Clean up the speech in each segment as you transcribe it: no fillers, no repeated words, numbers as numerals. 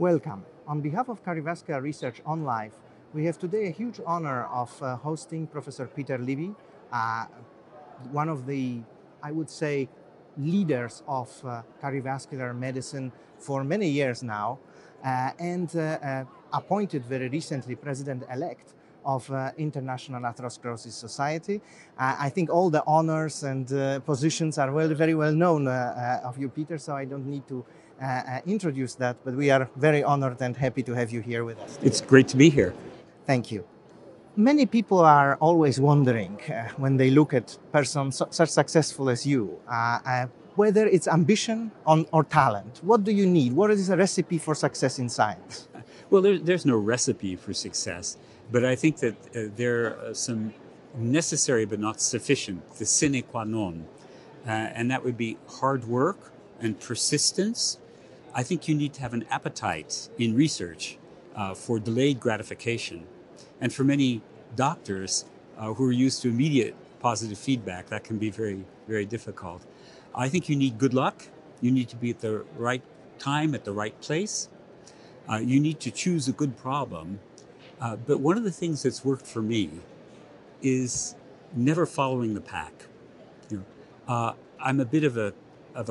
Welcome. On behalf of Cardiovascular Research on Life, we have today a huge honor of hosting Professor Peter Libby, one of the, I would say, leaders of cardiovascular medicine for many years now, and appointed very recently president-elect of International Atherosclerosis Society. I think all the honors and positions are very well known of you, Peter, so I don't need to introduce that, but we are very honored and happy to have you here with us today. It's great to be here. Thank you. Many people are always wondering when they look at persons such successful as you, whether it's ambition or talent. What do you need? What is a recipe for success in science? Well, there's no recipe for success, but I think that there are some necessary but not sufficient, the sine qua non, and that would be hard work and persistence. I think you need to have an appetite in research for delayed gratification. And for many doctors who are used to immediate positive feedback, that can be very, very difficult. I think you need good luck. You need to be at the right time, at the right place. You need to choose a good problem. But one of the things that's worked for me is never following the pack. You know, I'm a bit of a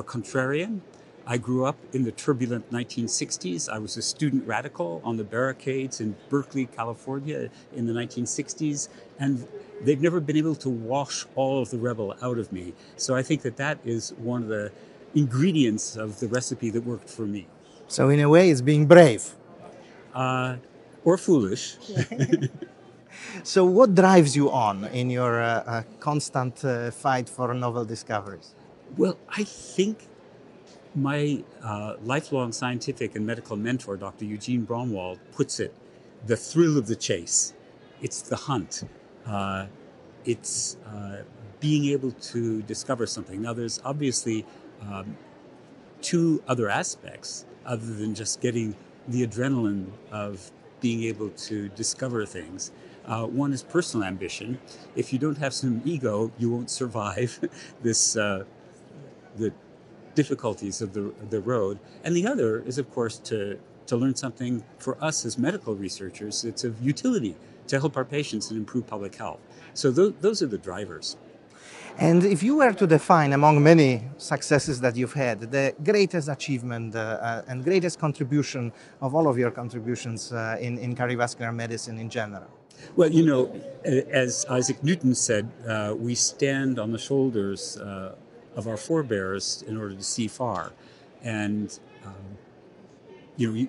contrarian. I grew up in the turbulent 1960s. I was a student radical on the barricades in Berkeley, California in the 1960s, and they've never been able to wash all of the rebel out of me. So I think that that is one of the ingredients of the recipe that worked for me. So in a way, it's being brave. Or foolish. So what drives you on in your constant fight for novel discoveries? Well, I think my lifelong scientific and medical mentor, Dr. Eugene Braunwald, puts it, the thrill of the chase. It's the hunt. It's being able to discover something. Now, there's obviously two other aspects other than just getting the adrenaline of being able to discover things. One is personal ambition. If you don't have some ego, you won't survive this the difficulties of the road. And the other is, of course, to learn something. For us as medical researchers, it's of utility to help our patients and improve public health. So those are the drivers. And if you were to define, among many successes that you've had, the greatest achievement and greatest contribution of all of your contributions in cardiovascular medicine in general? Well, you know, as Isaac Newton said, we stand on the shoulders of our forebears in order to see far. And, you know, you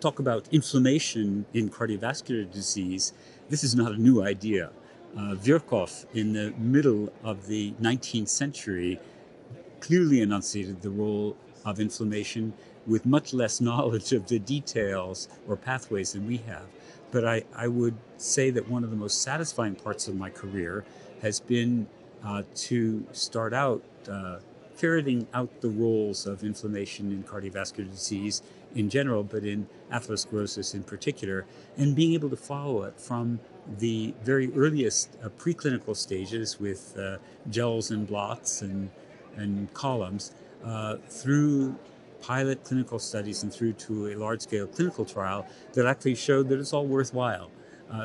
talk about inflammation in cardiovascular disease. This is not a new idea. Virchow, in the middle of the 19th century, clearly enunciated the role of inflammation with much less knowledge of the details or pathways than we have. But I would say that one of the most satisfying parts of my career has been to start out ferreting out the roles of inflammation in cardiovascular disease in general, but in atherosclerosis in particular, and being able to follow it from the very earliest preclinical stages with gels and blots and columns through pilot clinical studies and through to a large-scale clinical trial that actually showed that it's all worthwhile.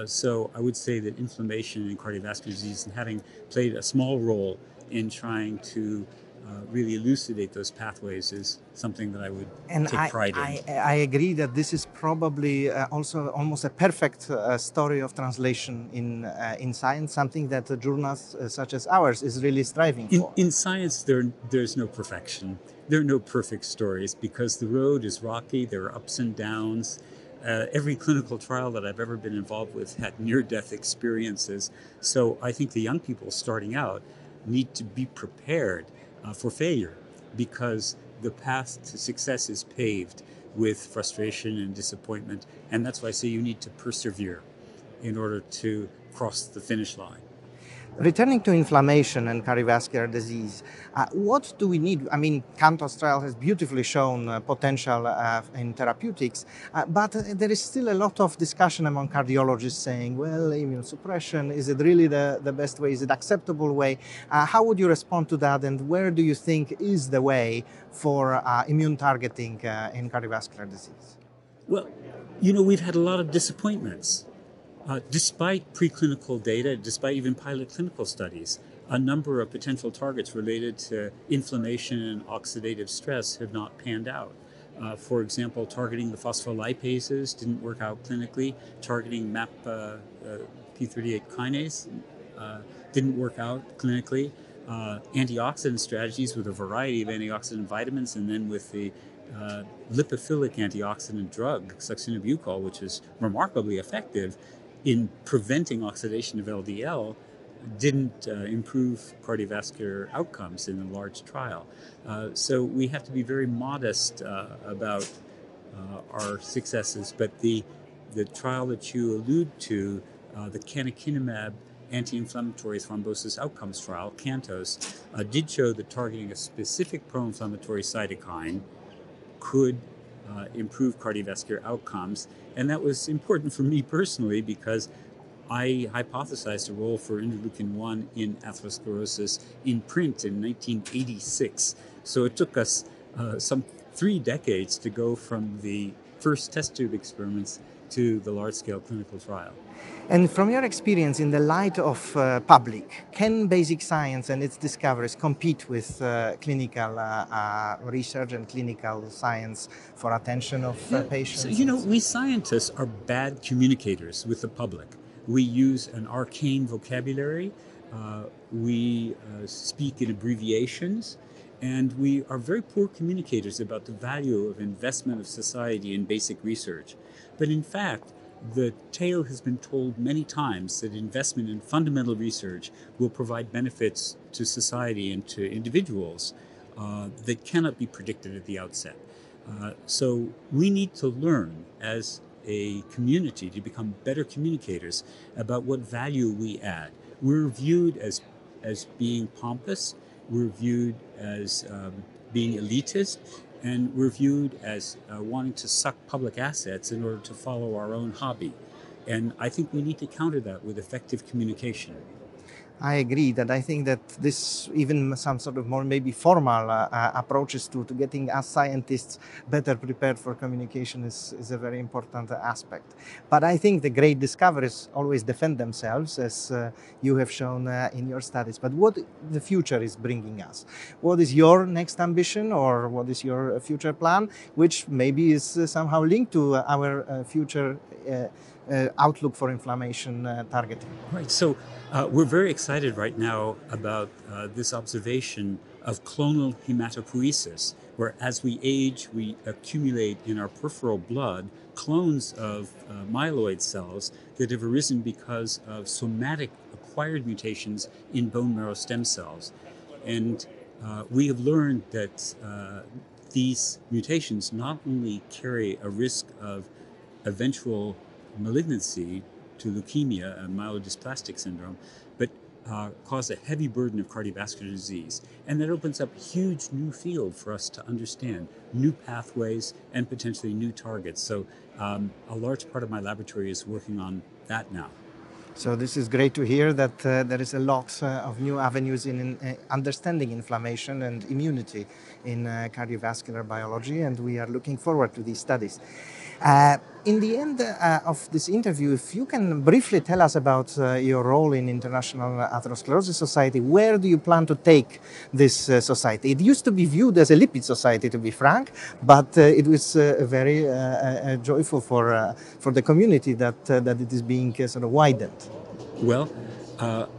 So I would say that inflammation in cardiovascular disease, and having played a small role in trying to really elucidate those pathways, is something that I would take pride in. I agree that this is probably also almost a perfect story of translation in science, something that journals such as ours is really striving for. In science, there's no perfection. There are no perfect stories because the road is rocky. There are ups and downs. Every clinical trial that I've ever been involved with had near-death experiences. So I think the young people starting out need to be prepared for failure, because the path to success is paved with frustration and disappointment. And that's why I say you need to persevere in order to cross the finish line. Returning to inflammation and cardiovascular disease, what do we need? I mean, CANTOS trial has beautifully shown potential in therapeutics, but there is still a lot of discussion among cardiologists saying, well, immunosuppression, is it really the best way? Is it acceptable way? How would you respond to that, and where do you think is the way for immune targeting in cardiovascular disease? Well, you know, we've had a lot of disappointments. Despite preclinical data, despite even pilot clinical studies, a number of potential targets related to inflammation and oxidative stress have not panned out. For example, targeting the phospholipases didn't work out clinically. Targeting MAP p38 kinase didn't work out clinically. Antioxidant strategies with a variety of antioxidant vitamins, and then with the lipophilic antioxidant drug, succinobucol, which is remarkably effective in preventing oxidation of LDL, didn't improve cardiovascular outcomes in a large trial. So we have to be very modest about our successes, but the trial that you allude to, the canakinumab anti-inflammatory thrombosis outcomes trial, CANTOS, did show that targeting a specific pro-inflammatory cytokine could improve cardiovascular outcomes. And that was important for me personally because I hypothesized a role for interleukin-1 in atherosclerosis in print in 1986. So it took us some 3 decades to go from the first test tube experiments to the large-scale clinical trial. And from your experience, in the light of public, can basic science and its discoveries compete with clinical research and clinical science for attention of patients? So, you know, we scientists are bad communicators with the public. We use an arcane vocabulary, we speak in abbreviations, and we are very poor communicators about the value of investment of society in basic research. But in fact, the tale has been told many times that investment in fundamental research will provide benefits to society and to individuals that cannot be predicted at the outset. So we need to learn as a community to become better communicators about what value we add. We're viewed as being pompous, we're viewed as being elitist, and we're viewed as wanting to suck public assets in order to follow our own hobby. And I think we need to counter that with effective communication. I agree that I think that this, even some sort of more maybe formal approaches to getting us scientists better prepared for communication is a very important aspect. But I think the great discoveries always defend themselves, as you have shown in your studies. But what the future is bringing us? What is your next ambition, or what is your future plan, which maybe is somehow linked to our future outlook for inflammation targeting? Right. So we're very excited right now about this observation of clonal hematopoiesis, where as we age, we accumulate in our peripheral blood clones of myeloid cells that have arisen because of somatic acquired mutations in bone marrow stem cells. And we have learned that these mutations not only carry a risk of eventual malignancy to leukemia and myelodysplastic syndrome, but cause a heavy burden of cardiovascular disease. And that opens up a huge new field for us to understand, new pathways and potentially new targets. So a large part of my laboratory is working on that now. So this is great to hear that there is a lot of new avenues in understanding inflammation and immunity in cardiovascular biology, and we are looking forward to these studies. In the end of this interview, if you can briefly tell us about your role in International Atherosclerosis Society, where do you plan to take this society? It used to be viewed as a lipid society, to be frank, but it was very joyful for the community that, that it is being sort of widened. Well,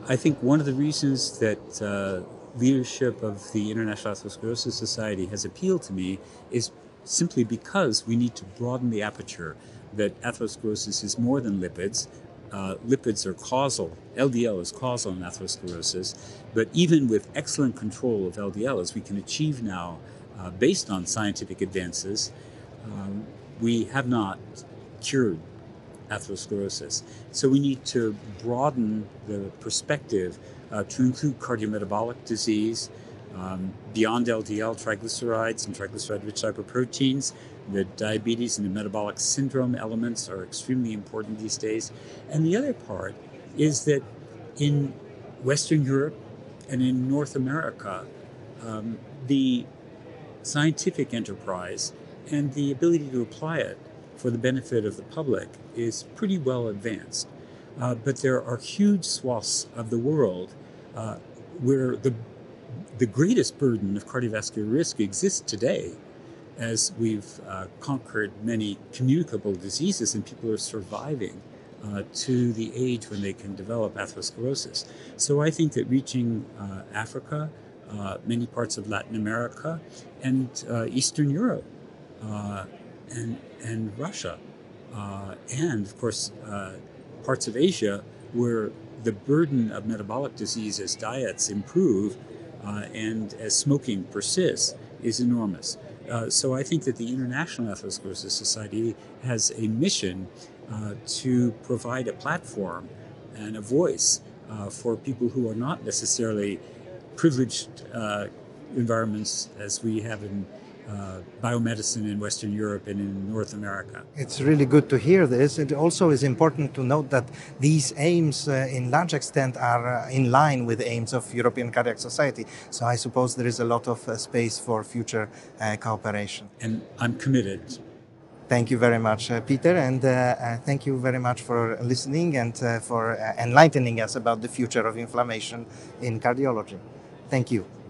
I think one of the reasons that leadership of the International Atherosclerosis Society has appealed to me is simply because we need to broaden the aperture that atherosclerosis is more than lipids. Lipids are causal. LDL is causal in atherosclerosis. But even with excellent control of LDL, as we can achieve now based on scientific advances, we have not cured atherosclerosis. So we need to broaden the perspective to include cardiometabolic disease, beyond LDL, triglycerides and triglyceride-rich lipoproteins. The diabetes and the metabolic syndrome elements are extremely important these days. And the other part is that in Western Europe and in North America, the scientific enterprise and the ability to apply it for the benefit of the public is pretty well advanced. But there are huge swaths of the world where the greatest burden of cardiovascular risk exists today, as we've conquered many communicable diseases and people are surviving to the age when they can develop atherosclerosis. So I think that reaching Africa, many parts of Latin America, and Eastern Europe, and Russia, and of course parts of Asia where the burden of metabolic disease as diets improve and as smoking persists is enormous. So I think that the International Atherosclerosis Society has a mission to provide a platform and a voice for people who are not necessarily privileged environments as we have in biomedicine in Western Europe and in North America. It's really good to hear this. It also is important to note that these aims in large extent are in line with the aims of European Cardiac Society. So I suppose there is a lot of space for future cooperation. And I'm committed. Thank you very much, Peter, and thank you very much for listening and for enlightening us about the future of inflammation in cardiology. Thank you.